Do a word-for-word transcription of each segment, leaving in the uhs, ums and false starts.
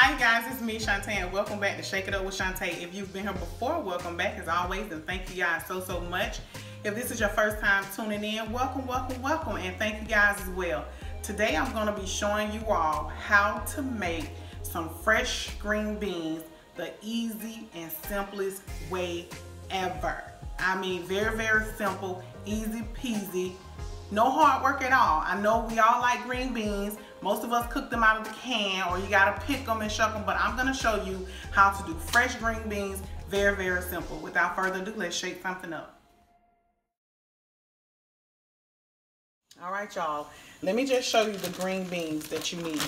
Hi guys, it's me, Shanté, and welcome back to Shake It Up with Shanté. If you've been here before, welcome back as always, and thank you guys so, so much. If this is your first time tuning in, welcome, welcome, welcome, and thank you guys as well. Today, I'm gonna be showing you all how to make some fresh green beans the easy and simplest way ever. I mean, very, very simple, easy peasy, no hard work at all. I know we all like green beans. Most of us cook them out of the can, or you gotta pick them and shuck them, but I'm gonna show you how to do fresh green beans, very, very simple. Without further ado, let's shake something up. All right, y'all, let me just show you the green beans that you need.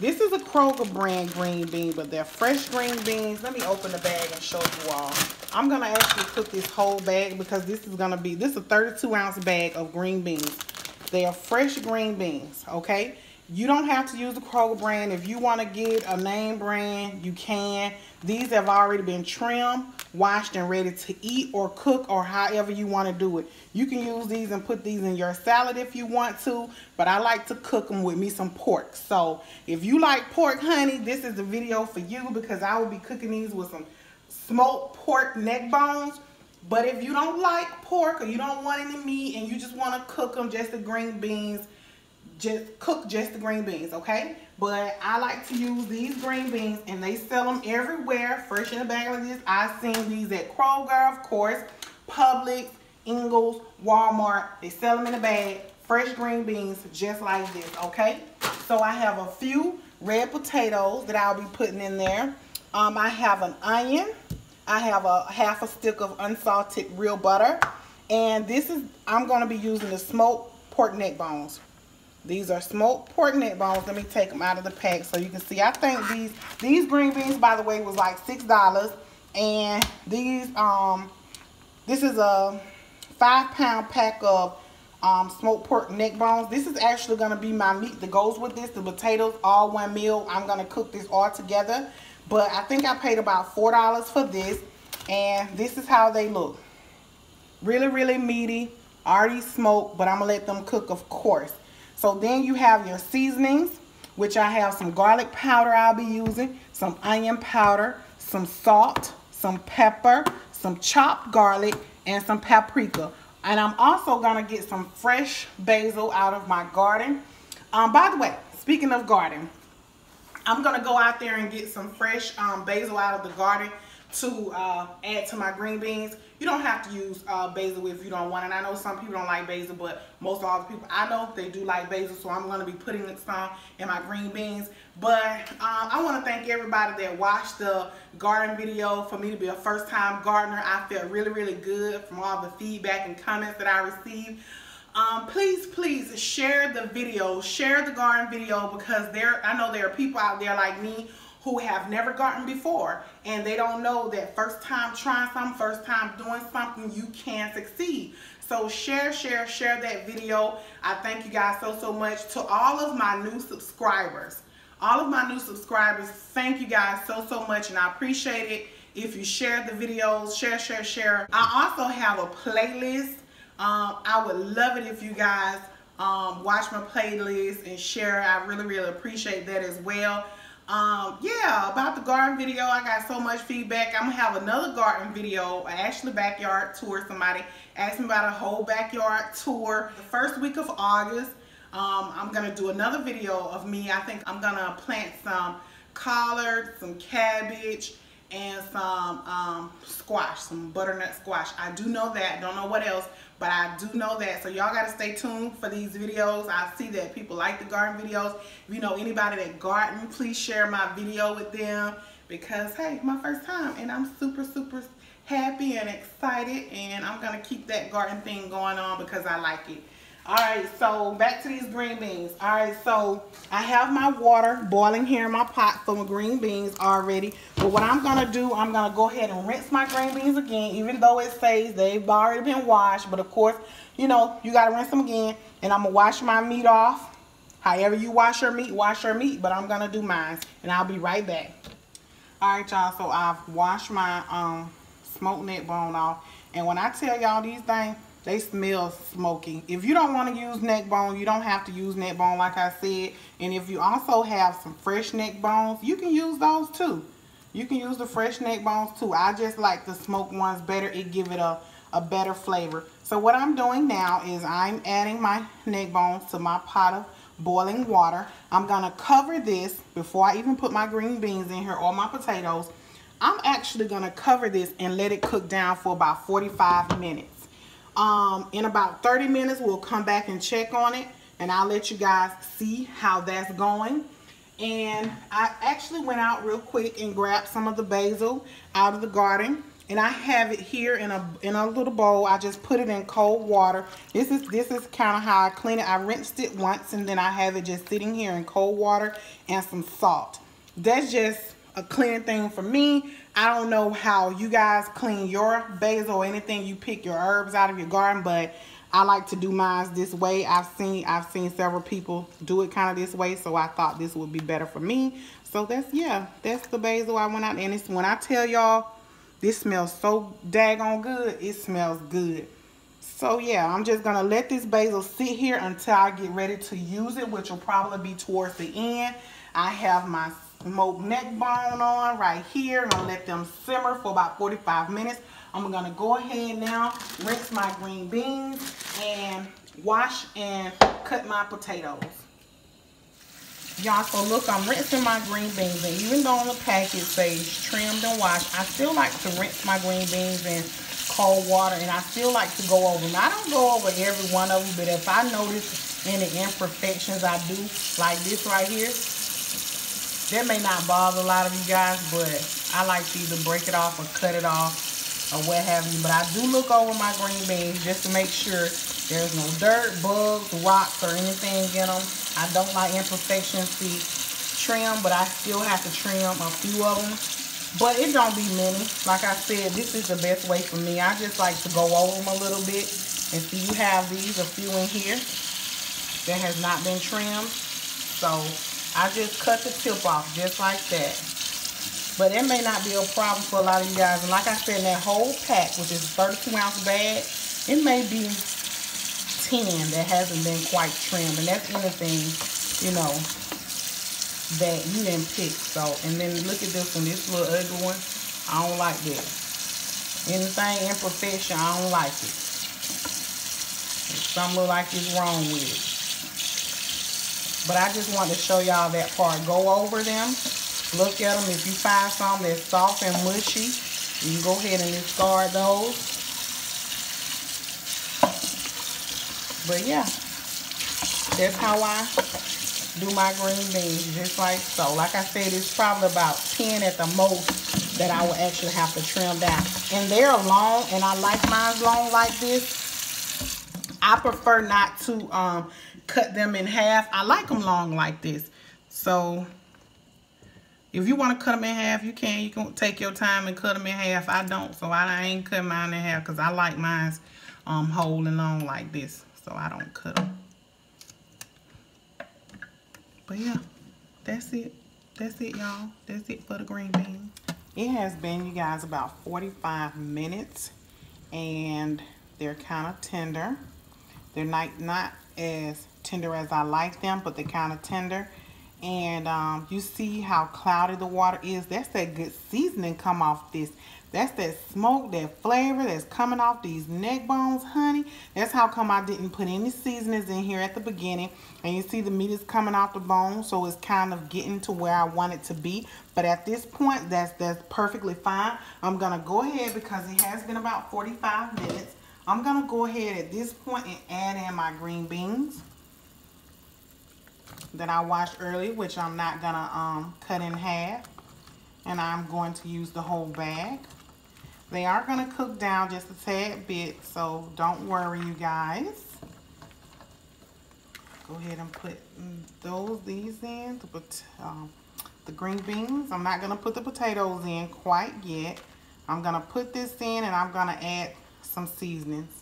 This is a Kroger brand green bean, but they're fresh green beans. Let me open the bag and show you all. I'm gonna actually cook this whole bag because this is gonna be, this is a thirty-two ounce bag of green beans. They are fresh green beans, okay? You don't have to use the Kroger brand. If you want to get a name brand, you can. These have already been trimmed, washed, and ready to eat or cook or however you want to do it. You can use these and put these in your salad if you want to, but I like to cook them with me some pork. So if you like pork, honey, this is the video for you because I will be cooking these with some smoked pork neck bones. But if you don't like pork or you don't want any meat and you just want to cook them, just the green beans, just cook just the green beans, okay? But I like to use these green beans, and they sell them everywhere, fresh in a bag like this. I've seen these at Kroger, of course, Publix, Ingles, Walmart. They sell them in a bag, fresh green beans, just like this, okay? So I have a few red potatoes that I'll be putting in there. Um, I have an onion. I have a half a stick of unsalted real butter. And this is, I'm gonna be using the smoked pork neck bones. These are smoked pork neck bones. Let me take them out of the pack so you can see. I think these these green beans, by the way, was like six dollars. And these, um, this is a five pound pack of um, smoked pork neck bones. This is actually gonna be my meat that goes with this, the potatoes, all one meal. I'm gonna cook this all together. But I think I paid about four dollars for this. And this is how they look. Really, really meaty, already smoked, but I'm gonna let them cook, of course. So then you have your seasonings, which I have some garlic powder I'll be using, some onion powder, some salt, some pepper, some chopped garlic, and some paprika. And I'm also gonna get some fresh basil out of my garden. Um, by the way, speaking of garden, I'm gonna go out there and get some fresh um, basil out of the garden to uh, add to my green beans. You don't have to use uh, basil if you don't want it. And I know some people don't like basil, but most all the people I know, they do like basil, so I'm gonna be putting some in my green beans. But um, I wanna thank everybody that watched the garden video. For me to be a first time gardener, I feel really, really good from all the feedback and comments that I received. Um, please, please share the video, share the garden video, because there, I know there are people out there like me who have never gardened before, and they don't know that first time trying something, first time doing something, you can succeed. So share, share, share that video. I thank you guys so, so much. To all of my new subscribers, all of my new subscribers, thank you guys so, so much, and I appreciate it if you share the videos, share, share, share. I also have a playlist. Um, I would love it if you guys um, watch my playlist and share. I really, really appreciate that as well. Um, yeah, about the garden video, I got so much feedback. I'm gonna have another garden video, actually backyard tour. Somebody asked me about a whole backyard tour. The first week of August, um, I'm gonna do another video of me. I think I'm gonna plant some collard, some cabbage, and some um, squash, some butternut squash. I do know that, don't know what else, but I do know that. So y'all gotta stay tuned for these videos. I see that people like the garden videos. If you know anybody that garden, please share my video with them, because hey, my first time, and I'm super, super happy and excited, and I'm gonna keep that garden thing going on because I like it. All right, so back to these green beans. All right, so I have my water boiling here in my pot for my green beans already. But what I'm gonna do, I'm gonna go ahead and rinse my green beans again, even though it says they've already been washed. But of course, you know, you gotta rinse them again. And I'm gonna wash my meat off. However you wash your meat, wash your meat. But I'm gonna do mine, and I'll be right back. All right, y'all, so I've washed my um, smoked neck bone off. And when I tell y'all these things, They smell smoky. If you don't want to use neck bone, you don't have to use neck bone like I said. And if you also have some fresh neck bones, you can use those too. You can use the fresh neck bones too. I just like the smoked ones better. It give it a, a better flavor. So what I'm doing now is I'm adding my neck bones to my pot of boiling water. I'm going to cover this before I even put my green beans in here or my potatoes. I'm actually going to cover this and let it cook down for about forty-five minutes. Um, in about thirty minutes, we'll come back and check on it, and I'll let you guys see how that's going. And I actually went out real quick and grabbed some of the basil out of the garden, and I have it here in a in a little bowl. I just put it in cold water. This is this is kind of how I clean it. I rinsed it once, and then I have it just sitting here in cold water and some salt. That's just a cleaning thing for me. I don't know how you guys clean your basil or anything. You pick your herbs out of your garden, but I like to do mine this way. I've seen I've seen several people do it kind of this way, so I thought this would be better for me. So that's, yeah, that's the basil I went out. And it's, when I tell y'all, this smells so daggone good. It smells good. So yeah, I'm just gonna let this basil sit here until I get ready to use it, which will probably be towards the end. I have my smoked neck bone on right here. I'm gonna let them simmer for about forty-five minutes. I'm gonna go ahead now, rinse my green beans, and wash and cut my potatoes. Y'all, so look, I'm rinsing my green beans, and even though on the packet says trimmed and washed, I still like to rinse my green beans in cold water, and I still like to go over them. I don't go over every one of them, but if I notice any imperfections, I do, like this right here. That may not bother a lot of you guys, but I like to either break it off or cut it off or what have you. But I do look over my green beans just to make sure there's no dirt, bugs, rocks, or anything in them. I don't like imperfections to trim, but I still have to trim a few of them. But it don't be many. Like I said, this is the best way for me. I just like to go over them a little bit. And see, you have these, a few in here that has not been trimmed. So I just cut the tip off just like that. But it may not be a problem for a lot of you guys. And like I said, in that whole pack, which is a thirty-two ounce bag, it may be ten that hasn't been quite trimmed. And that's anything, you know, that you didn't pick. So, and then look at this one, this little ugly one. I don't like that. Anything imperfection, I don't like it. Some look like it's wrong with it. But I just wanted to show y'all that part. Go over them. Look at them. If you find some that's soft and mushy, you can go ahead and discard those. But yeah, that's how I do my green beans, just like so. Like I said, it's probably about ten at the most that I will actually have to trim down. And they're long, and I like mine long like this. I prefer not to um, cut them in half. I like them long like this. So if you want to cut them in half, you can. You can take your time and cut them in half. I don't, so I ain't cut mine in half because I like mine um, whole and long like this. So I don't cut them. But yeah, that's it. That's it, y'all. That's it for the green beans. It has been, you guys, about forty-five minutes, and they're kind of tender. They're not, not as tender as I like them, but they're kind of tender. And um, you see how cloudy the water is. That's that good seasoning come off this. That's that smoke, that flavor that's coming off these neck bones, honey. That's how come I didn't put any seasonings in here at the beginning. And you see the meat is coming off the bone, so it's kind of getting to where I want it to be. But at this point, that's, that's perfectly fine. I'm going to go ahead, because it has been about forty-five minutes. I'm going to go ahead at this point and add in my green beans that I washed earlier, which I'm not going to um, cut in half. And I'm going to use the whole bag. They are going to cook down just a tad bit, so don't worry, you guys. Go ahead and put those, these in, the, um, the green beans. I'm not going to put the potatoes in quite yet. I'm going to put this in, and I'm going to add some seasonings.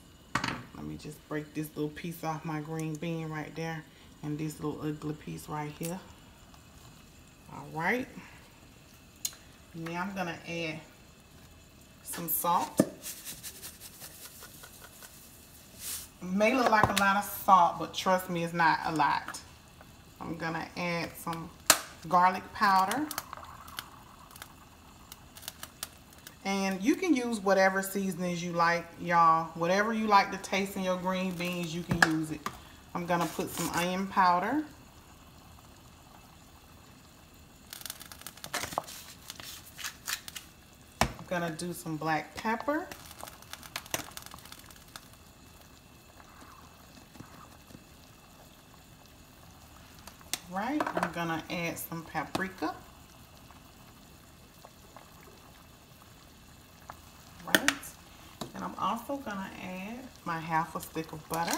Let me just break this little piece off my green bean right there, and this little ugly piece right here. All right, now I'm gonna add some salt. may look like a lot of salt, but trust me, it's not a lot. I'm gonna add some garlic powder. And you can use whatever seasonings you like, y'all. Whatever you like to taste in your green beans, you can use it. I'm gonna put some onion powder. I'm gonna do some black pepper. Right, I'm gonna add some paprika. Right, and I'm also gonna add my half a stick of butter.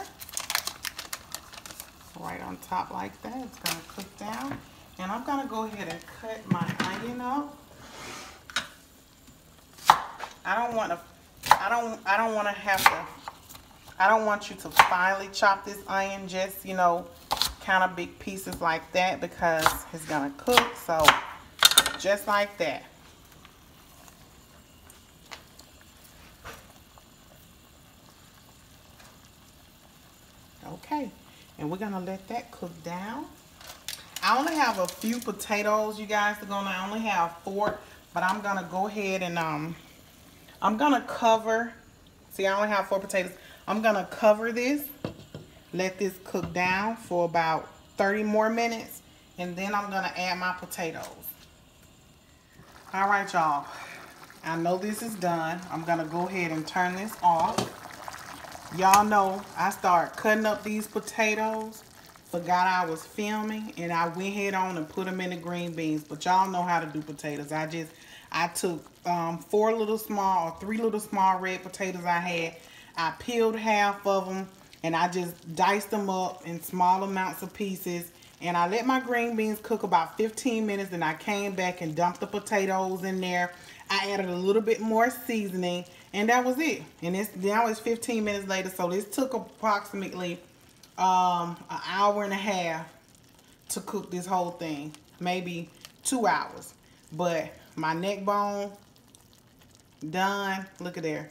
Right on top like that, it's gonna cook down. And I'm gonna go ahead and cut my onion up. I don't want to, I don't, I don't want to have to, I don't want you to finely chop this onion, just, you know, kind of big pieces like that, because it's gonna cook. So just like that. Okay, and we're gonna let that cook down. I only have a few potatoes, you guys, to go on. I only have four, but I'm gonna go ahead and um I'm gonna cover, see, I only have four potatoes. I'm gonna cover this. Let this cook down for about thirty more minutes, and then I'm gonna add my potatoes. All right, y'all, I know this is done. I'm gonna go ahead and turn this off. Y'all know I started cutting up these potatoes, forgot I was filming, and I went head on and put them in the green beans. But y'all know how to do potatoes. I just, I took um, four little small, or three little small red potatoes I had. I peeled half of them, and I just diced them up in small amounts of pieces. And I let my green beans cook about fifteen minutes. Then I came back and dumped the potatoes in there. I added a little bit more seasoning, and that was it. And it's, now it's fifteen minutes later. So this took approximately um, an hour and a half to cook this whole thing. Maybe two hours. But my neck bone, done. Look at there.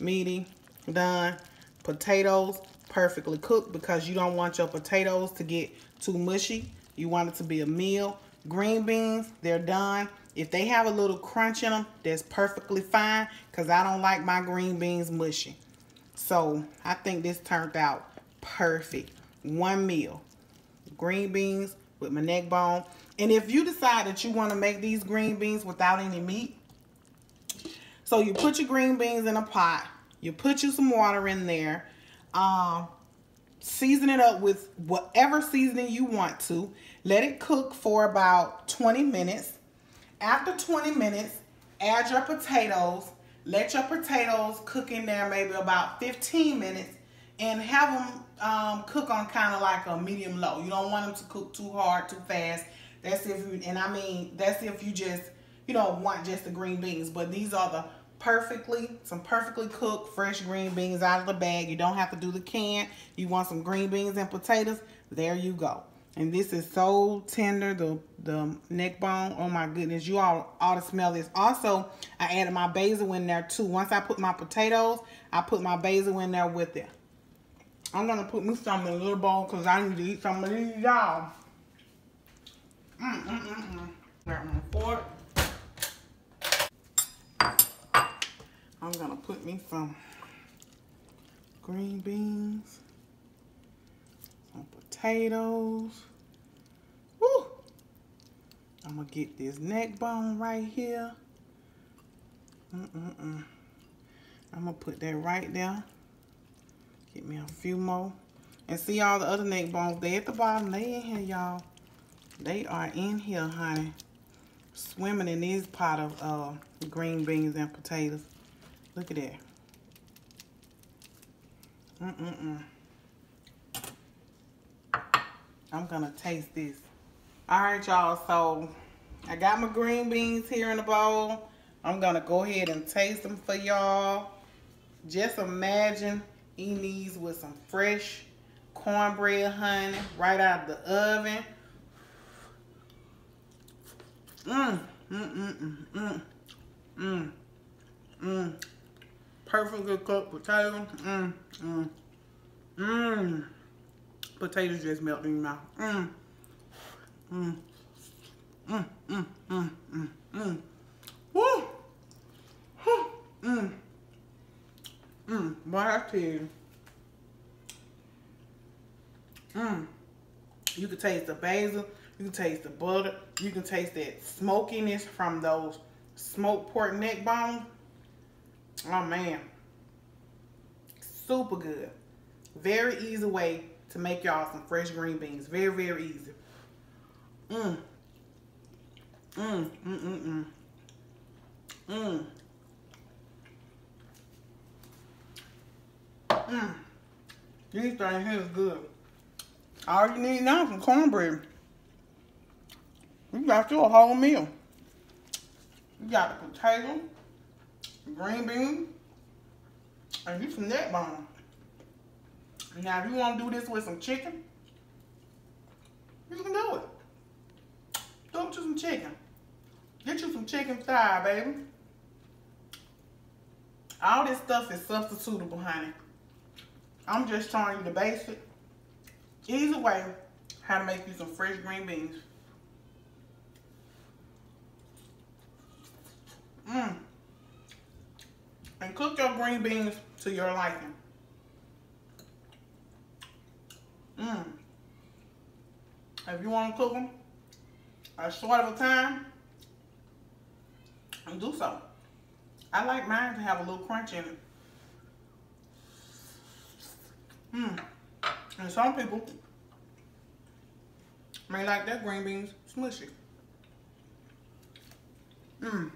Meaty, done. Potatoes, perfectly cooked, because you don't want your potatoes to get too mushy. You want it to be a meal. Green beans, they're done. If they have a little crunch in them, that's perfectly fine, because I don't like my green beans mushy. So I think this turned out perfect. One meal. Green beans with my neck bone. And if you decide that you want to make these green beans without any meat, so you put your green beans in a pot, you put you some water in there, Um, season it up with whatever seasoning you want to. Let it cook for about twenty minutes. After twenty minutes, add your potatoes. Let your potatoes cook in there maybe about fifteen minutes, and have them um, cook on kind of like a medium low. You don't want them to cook too hard, too fast. That's if you, and I mean, that's if you just, you don't want just the green beans, but these are the perfectly, some perfectly cooked fresh green beans out of the bag. You don't have to do the can. You want some green beans and potatoes, there you go. And this is so tender, the the neck bone, oh my goodness, you all ought to smell this. Also, I added my basil in there too. Once I put my potatoes, I put my basil in there with it. I'm gonna put me some in a little bowl, because I need to eat some of these, y'all. mm mm mm, mm. Grab my fork. I'm gonna put me some green beans, some potatoes. Woo! I'm gonna get this neck bone right here. Mm-mm-mm. I'm gonna put that right there. Get me a few more. And see all the other neck bones, they at the bottom, they in here, y'all. They are in here, honey. Swimming in this pot of uh, green beans and potatoes. Look at that. Mm-mm-mm. I'm gonna taste this. All right, y'all, so I got my green beans here in the bowl. I'm gonna go ahead and taste them for y'all. Just imagine eating these with some fresh cornbread, honey, right out of the oven. Mm, mm-mm-mm, mm, mm, mm. Perfectly cooked potato. Mm, mm, Mmm. Potatoes just melt in your mouth. Mmm. Mmm. Mmm. Mmm. Mmm. Mmm. Mmm. Woo. Mmm. Mmm. Boy, I tell you. Mmm. You can taste the basil. You can taste the butter. You can taste that smokiness from those smoked pork neck bones. Oh, man. Super good. Very easy way to make y'all some fresh green beans. Very, very easy. Mmm. Mmm. Mmm. Mmm. Mmm. Mmm. Mmm. These things here is good. All you need now is some cornbread. You got you a whole meal. You got a potato, green bean, and you some neck bones. Now, if you want to do this with some chicken, you can do it. Do it with some chicken. Get you some chicken thigh, baby. All this stuff is substitutable, honey. I'm just showing you the basic, easy way how to make you some fresh green beans. Mmm. And cook your green beans to your liking. Mmm. If you want to cook them a short of a time, and do so. I like mine to have a little crunch in it. Mmm. And some people may like their green beans smushy. Mmm.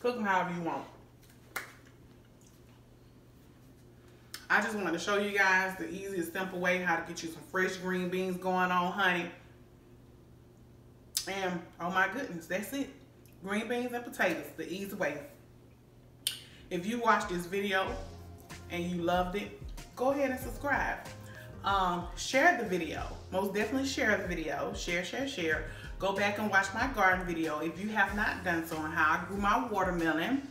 Cook them however you want. I just wanted to show you guys the easiest, simple way how to get you some fresh green beans going on, honey. And, oh my goodness, that's it. Green beans and potatoes, the easy way. If you watched this video and you loved it, go ahead and subscribe. Um, share the video. Most definitely share the video. Share, share, share. Go back and watch my garden video if you have not done so on how I grew my watermelon.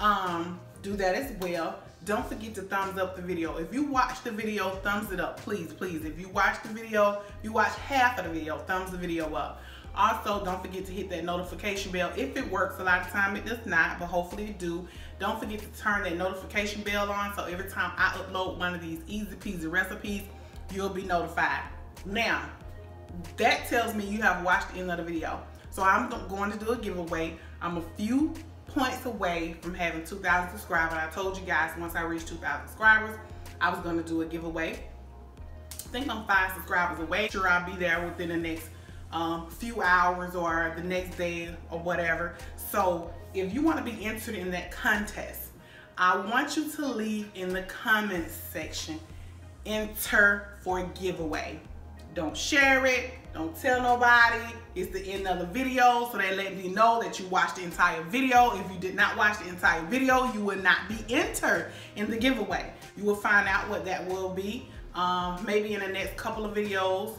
Um, do that as well. Don't forget to thumbs up the video. If you watch the video, thumbs it up, please, please. If you watch the video, you watch half of the video, thumbs the video up. Also, don't forget to hit that notification bell. If it works, a lot of time it does not, but hopefully it do. Don't forget to turn that notification bell on so every time I upload one of these easy peasy recipes, you'll be notified. Now, that tells me you have watched the end of the video. So I'm going to do a giveaway. I'm a few points away from having two thousand subscribers. I told you guys once I reached two thousand subscribers, I was going to do a giveaway. I think I'm five subscribers away. Sure, I'll be there within the next um, few hours or the next day or whatever. So if you want to be entered in that contest, I want you to leave in the comments section, enter for giveaway. Don't share it. Don't tell nobody. It's the end of the video, so they let me know that you watched the entire video. If you did not watch the entire video, you will not be entered in the giveaway. You will find out what that will be um, maybe in the next couple of videos,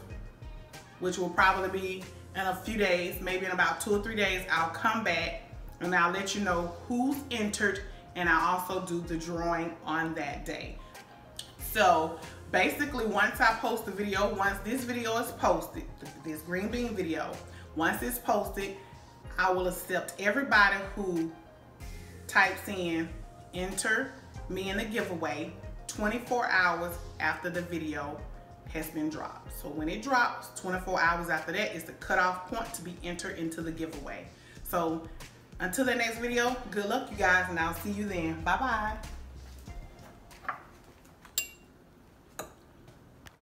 which will probably be in a few days, maybe in about two or three days. I'll come back and I'll let you know who's entered, and I'll also do the drawing on that day. So basically, once I post the video, once this video is posted, this green bean video, once it's posted, I will accept everybody who types in, enter me in the giveaway twenty-four hours after the video has been dropped. So when it drops, twenty-four hours after that is the cutoff point to be entered into the giveaway. So until the next video, good luck you guys, and I'll see you then. Bye-bye.